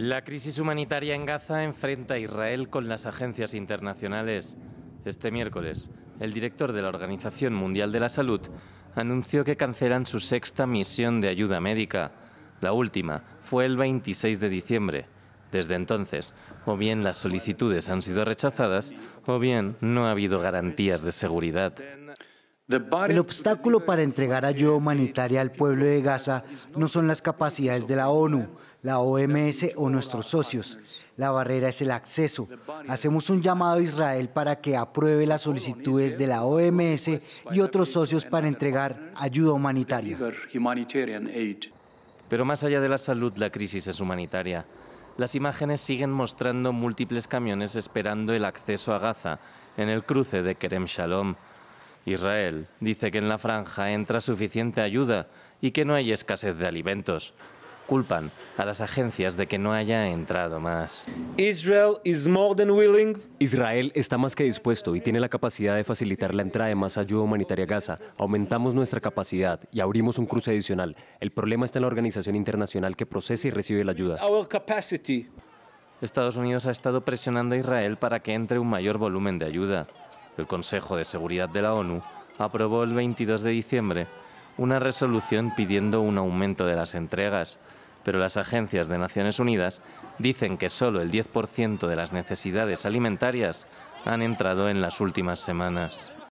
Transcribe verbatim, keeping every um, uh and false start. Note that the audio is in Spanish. La crisis humanitaria en Gaza enfrenta a Israel con las agencias internacionales. Este miércoles, el director de la Organización Mundial de la Salud anunció que cancelan su sexta misión de ayuda médica. La última fue el veintiséis de diciembre. Desde entonces, o bien las solicitudes han sido rechazadas, o bien no ha habido garantías de seguridad. El obstáculo para entregar ayuda humanitaria al pueblo de Gaza no son las capacidades de la ONU, la O M S o nuestros socios. La barrera es el acceso. Hacemos un llamado a Israel para que apruebe las solicitudes de la O M S y otros socios para entregar ayuda humanitaria. Pero más allá de la salud, la crisis es humanitaria. Las imágenes siguen mostrando múltiples camiones esperando el acceso a Gaza en el cruce de Kerem Shalom. Israel dice que en la franja entra suficiente ayuda y que no hay escasez de alimentos. Culpan a las agencias de que no haya entrado más. Israel está más que dispuesto y tiene la capacidad de facilitar la entrada de más ayuda humanitaria a Gaza. Aumentamos nuestra capacidad y abrimos un cruce adicional. El problema está en la organización internacional que procesa y recibe la ayuda. Estados Unidos ha estado presionando a Israel para que entre un mayor volumen de ayuda. El Consejo de Seguridad de la ONU aprobó el veintidós de diciembre una resolución pidiendo un aumento de las entregas, pero las agencias de Naciones Unidas dicen que solo el diez por ciento de las necesidades alimentarias han entrado en las últimas semanas.